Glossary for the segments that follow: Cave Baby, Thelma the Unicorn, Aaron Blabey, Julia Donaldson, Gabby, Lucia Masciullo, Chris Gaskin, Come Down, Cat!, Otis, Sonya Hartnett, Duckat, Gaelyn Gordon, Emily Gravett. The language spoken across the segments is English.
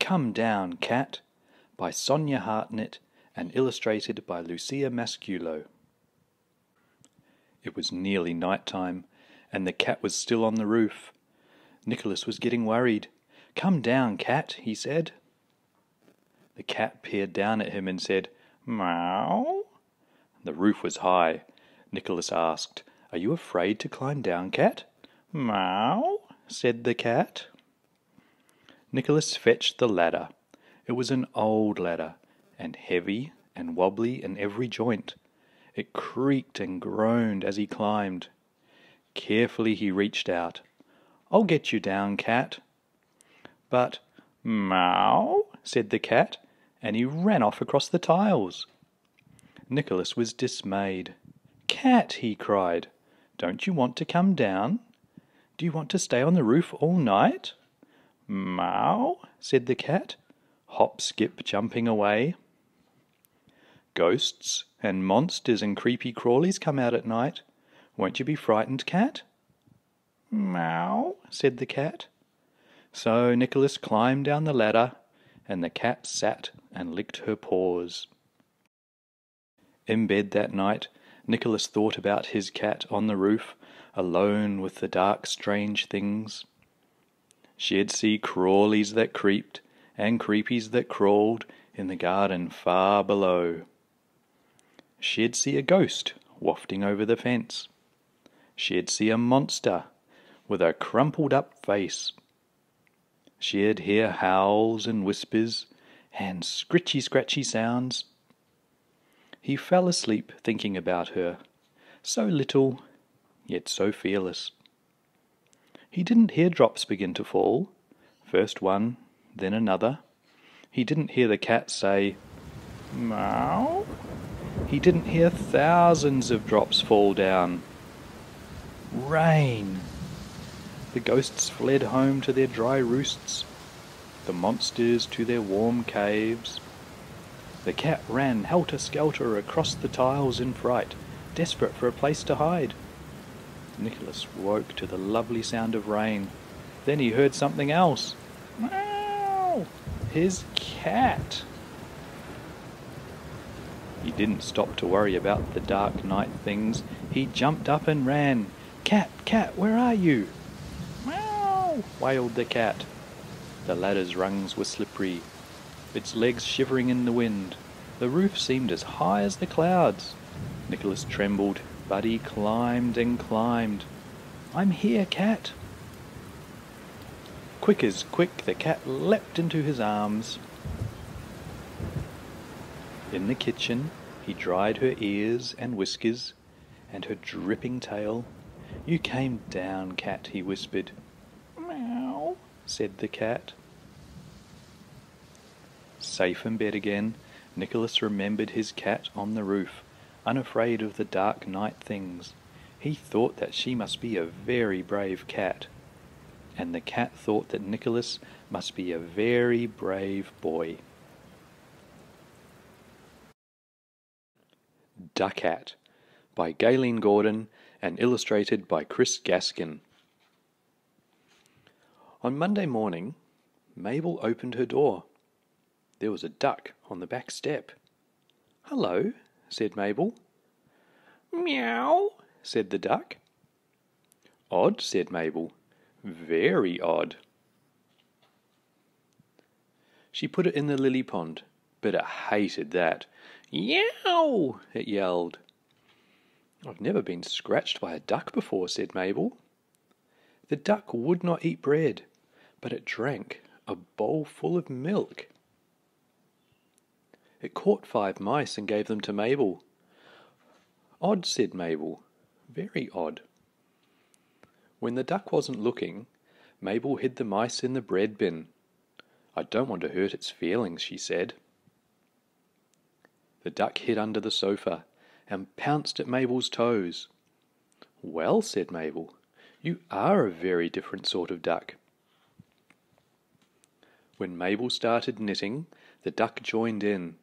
Come Down, Cat, by Sonya Hartnett and illustrated by Lucia Masciullo. It was nearly night time, and the cat was still on the roof. Nicholas was getting worried. "Come down, cat," he said. The cat peered down at him and said, "Meow." The roof was high. Nicholas asked, "Are you afraid to climb down, cat?" "Meow," said the cat. Nicholas fetched the ladder. It was an old ladder, and heavy and wobbly in every joint. It creaked and groaned as he climbed. Carefully he reached out. "I'll get you down, cat." But, "Meow," said the cat, and he ran off across the tiles. Nicholas was dismayed. "Cat," he cried, "don't you want to come down? Do you want to stay on the roof all night?" "Meow," said the cat, hop, skip, jumping away. "Ghosts and monsters and creepy crawlies come out at night. Won't you be frightened, cat?" "Meow," said the cat. So Nicholas climbed down the ladder, and the cat sat and licked her paws. In bed that night, Nicholas thought about his cat on the roof, alone with the dark, strange things. She'd see crawlies that creeped and creepies that crawled in the garden far below. She'd see a ghost wafting over the fence. She'd see a monster with a crumpled-up face. She'd hear howls and whispers and scritchy-scratchy sounds. He fell asleep thinking about her, so little, yet so fearless. He didn't hear drops begin to fall, first one, then another. He didn't hear the cat say, "Meow." He didn't hear thousands of drops fall down. Rain! The ghosts fled home to their dry roosts, the monsters to their warm caves. The cat ran helter-skelter across the tiles in fright, desperate for a place to hide. Nicholas woke to the lovely sound of rain. Then he heard something else. Meow! His cat! He didn't stop to worry about the dark night things. He jumped up and ran. "Cat, cat, where are you?" "Meow!" wailed the cat. The ladder's rungs were slippery, its legs shivering in the wind. The roof seemed as high as the clouds. Nicholas trembled, but he climbed and climbed. "I'm here, cat." Quick as quick, the cat leapt into his arms. In the kitchen, he dried her ears and whiskers and her dripping tail. "You came down, cat," he whispered. "Meow," said the cat. Safe in bed again, Nicholas remembered his cat on the roof, unafraid of the dark night things. He thought that she must be a very brave cat, and the cat thought that Nicholas must be a very brave boy. Duckat, by Gaelyn Gordon and illustrated by Chris Gaskin. On Monday morning, Mabel opened her door. There was a duck on the back step. "Hello," said Mabel. "Meow," said the duck. "Odd," said Mabel. "Very odd." She put it in the lily pond, but it hated that. "Yow!" it yelled. "I've never been scratched by a duck before," said Mabel. The duck would not eat bread, but it drank a bowl full of milk. It caught 5 mice and gave them to Mabel. "Odd," said Mabel. "Very odd." When the duck wasn't looking, Mabel hid the mice in the bread bin. "I don't want to hurt its feelings," she said. The duck hid under the sofa and pounced at Mabel's toes. "Well," said Mabel, "you are a very different sort of duck." When Mabel started knitting, the duck joined in.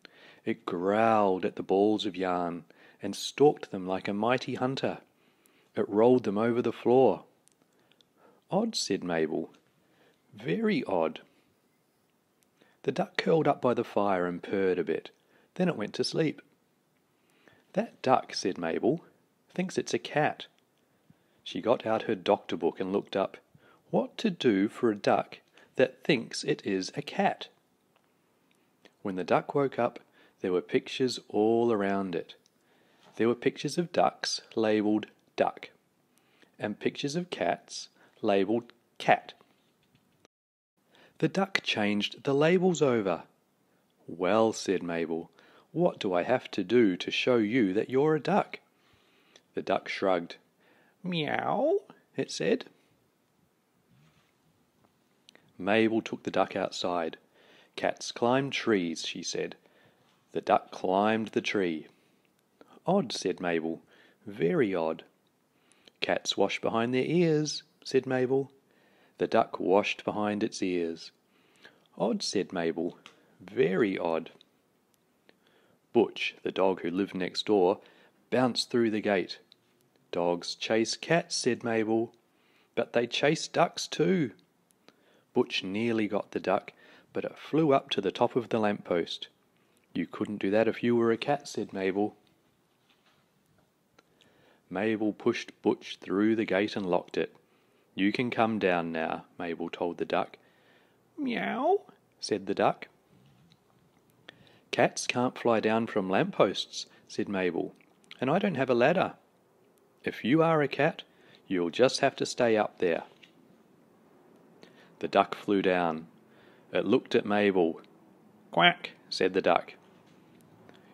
It growled at the balls of yarn and stalked them like a mighty hunter. It rolled them over the floor. "Odd," said Mabel. "Very odd." The duck curled up by the fire and purred a bit. Then it went to sleep. "That duck," said Mabel, "thinks it's a cat." She got out her doctor book and looked up. "What to do for a duck that thinks it is a cat?" When the duck woke up, there were pictures all around it. There were pictures of ducks labelled duck, and pictures of cats labelled cat. The duck changed the labels over. "Well," said Mabel, "what do I have to do to show you that you're a duck?" The duck shrugged. "Meow," it said. Mabel took the duck outside. "Cats climb trees," she said. The duck climbed the tree. "Odd," said Mabel. "Very odd." "Cats wash behind their ears," said Mabel. The duck washed behind its ears. "Odd," said Mabel. "Very odd." Butch, the dog who lived next door, bounced through the gate. "Dogs chase cats," said Mabel, "but they chase ducks too." Butch nearly got the duck, but it flew up to the top of the lamppost. "You couldn't do that if you were a cat," said Mabel. Mabel pushed Butch through the gate and locked it. "You can come down now," Mabel told the duck. "Meow," said the duck. "Cats can't fly down from lampposts," said Mabel, "and I don't have a ladder." "If you are a cat, you'll just have to stay up there." The duck flew down. It looked at Mabel. "Quack," said the duck.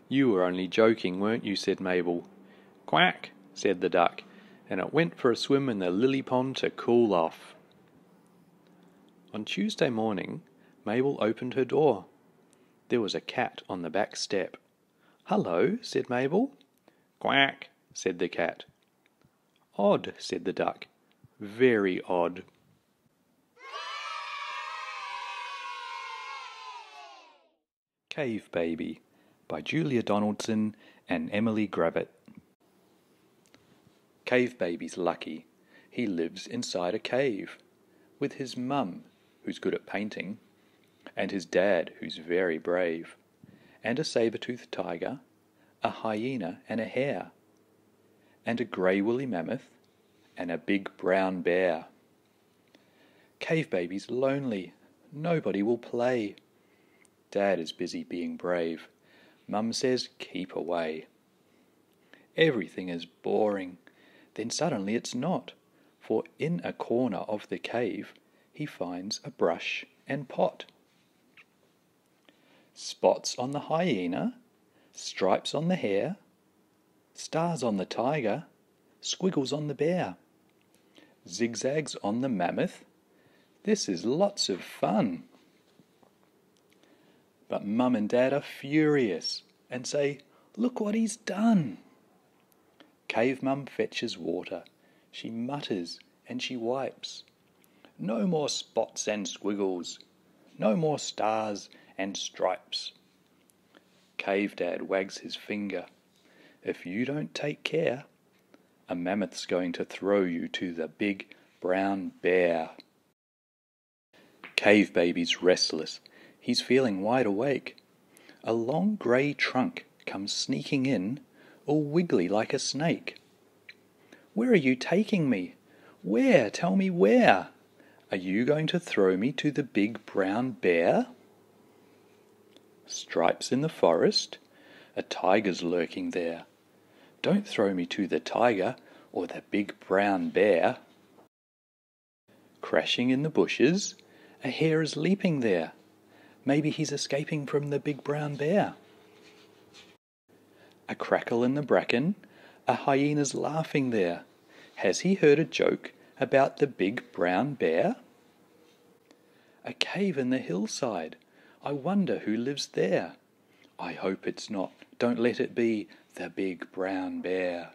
"You were only joking, weren't you?" said Mabel. "Quack," said the duck, and it went for a swim in the lily pond to cool off. On Tuesday morning, Mabel opened her door. There was a cat on the back step. "Hello," said Mabel. "Quack," said the cat. "Odd," said the duck. "Very odd." Cave Baby by Julia Donaldson and Emily Gravett. Cave Baby's lucky. He lives inside a cave with his mum, who's good at painting, and his dad, who's very brave, and a saber-toothed tiger, a hyena and a hare, and a grey woolly mammoth, and a big brown bear. Cave Baby's lonely. Nobody will play. Dad is busy being brave. Mum says, "Keep away." Everything is boring. Then suddenly it's not, for in a corner of the cave he finds a brush and pot. Spots on the hyena, stripes on the hare, stars on the tiger, squiggles on the bear, zigzags on the mammoth. This is lots of fun. But Mum and Dad are furious and say, "Look what he's done." Cave Mum fetches water. She mutters and she wipes. "No more spots and squiggles. No more stars and stripes." Cave Dad wags his finger. "If you don't take care, a mammoth's going to throw you to the big brown bear." Cave Baby's restless. He's feeling wide awake. A long grey trunk comes sneaking in, all wiggly like a snake. "Where are you taking me? Where? Tell me where? Are you going to throw me to the big brown bear?" Stripes in the forest. A tiger's lurking there. "Don't throw me to the tiger or the big brown bear." Crashing in the bushes. A hare is leaping there. Maybe he's escaping from the big brown bear. A crackle in the bracken, a hyena's laughing there. Has he heard a joke about the big brown bear? A cave in the hillside. I wonder who lives there. I hope it's not, don't let it be, the big brown bear.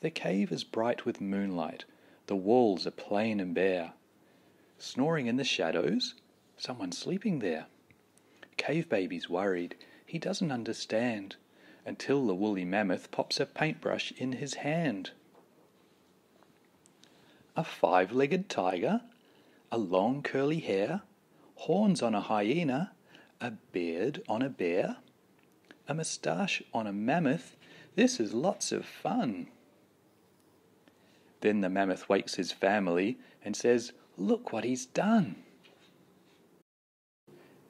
The cave is bright with moonlight. The walls are plain and bare. Snoring in the shadows, someone's sleeping there. Cave Baby's worried. He doesn't understand until the woolly mammoth pops a paintbrush in his hand. A five-legged tiger, a long curly hare, horns on a hyena, a beard on a bear, a moustache on a mammoth. This is lots of fun. Then the mammoth wakes his family and says, "Look what he's done."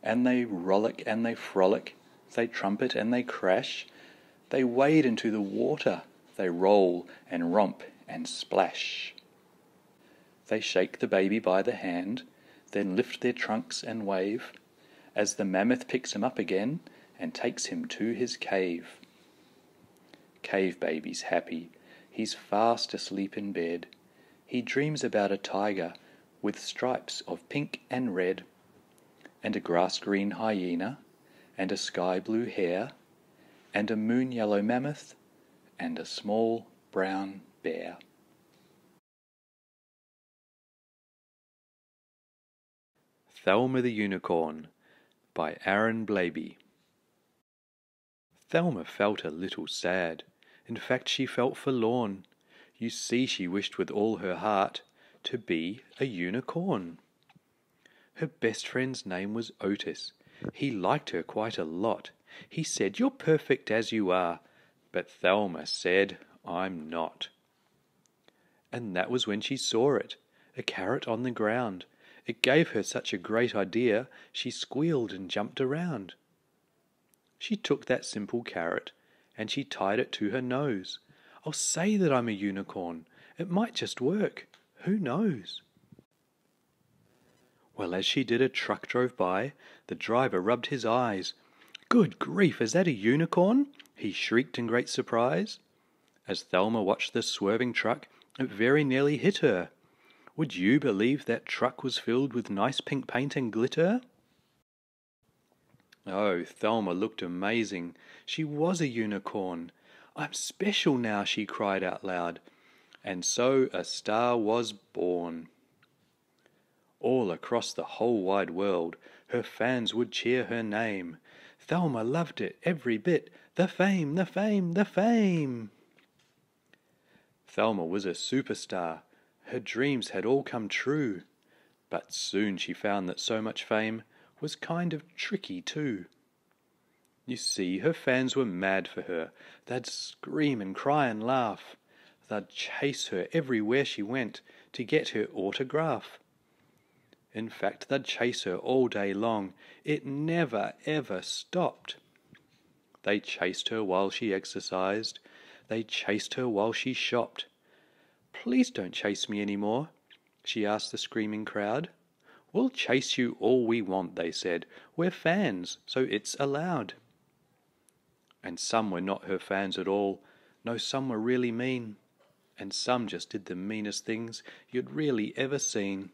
And they rollick and they frolic, they trumpet and they crash, they wade into the water, they roll and romp and splash. They shake the baby by the hand, then lift their trunks and wave, as the mammoth picks him up again and takes him to his cave. Cave baby's happy. He's fast asleep in bed. He dreams about a tiger with stripes of pink and red, and a grass-green hyena, and a sky-blue hare, and a moon-yellow mammoth, and a small brown bear. Thelma the Unicorn by Aaron Blabey. Thelma felt a little sad. In fact, she felt forlorn. You see, she wished with all her heart to be a unicorn. Her best friend's name was Otis. He liked her quite a lot. He said, "You're perfect as you are." But Thelma said, "I'm not." And that was when she saw it, a carrot on the ground. It gave her such a great idea, she squealed and jumped around. She took that simple carrot, and she tied it to her nose. "I'll say that I'm a unicorn. It might just work. Who knows?" Well, as she did, a truck drove by. The driver rubbed his eyes. "Good grief, is that a unicorn?" he shrieked in great surprise. As Thelma watched the swerving truck, it very nearly hit her. Would you believe that truck was filled with nice pink paint and glitter? Oh, Thelma looked amazing. She was a unicorn. "I'm special now," she cried out loud. And so a star was born. All across the whole wide world, her fans would cheer her name. Thelma loved it every bit. The fame, the fame, the fame! Thelma was a superstar. Her dreams had all come true. But soon she found that so much fame was kind of tricky too. You see, her fans were mad for her. They'd scream and cry and laugh. They'd chase her everywhere she went to get her autograph. In fact, they'd chase her all day long. It never, ever stopped. They chased her while she exercised. They chased her while she shopped. "Please don't chase me any more," she asked the screaming crowd. "We'll chase you all we want," they said. "We're fans, so it's allowed." And some were not her fans at all. No, some were really mean. And some just did the meanest things you'd really ever seen.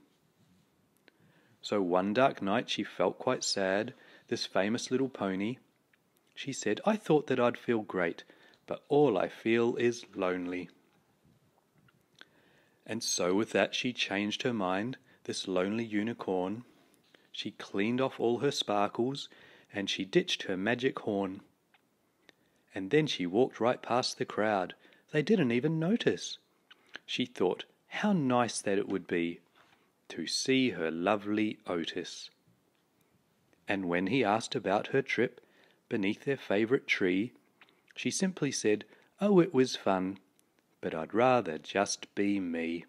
So one dark night she felt quite sad, this famous little pony. She said, "I thought that I'd feel great, but all I feel is lonely." And so with that she changed her mind. This lonely unicorn. She cleaned off all her sparkles, and she ditched her magic horn. And then she walked right past the crowd. They didn't even notice. She thought how nice that it would be to see her lovely Otis. And when he asked about her trip beneath their favourite tree, she simply said, "Oh, it was fun, but I'd rather just be me."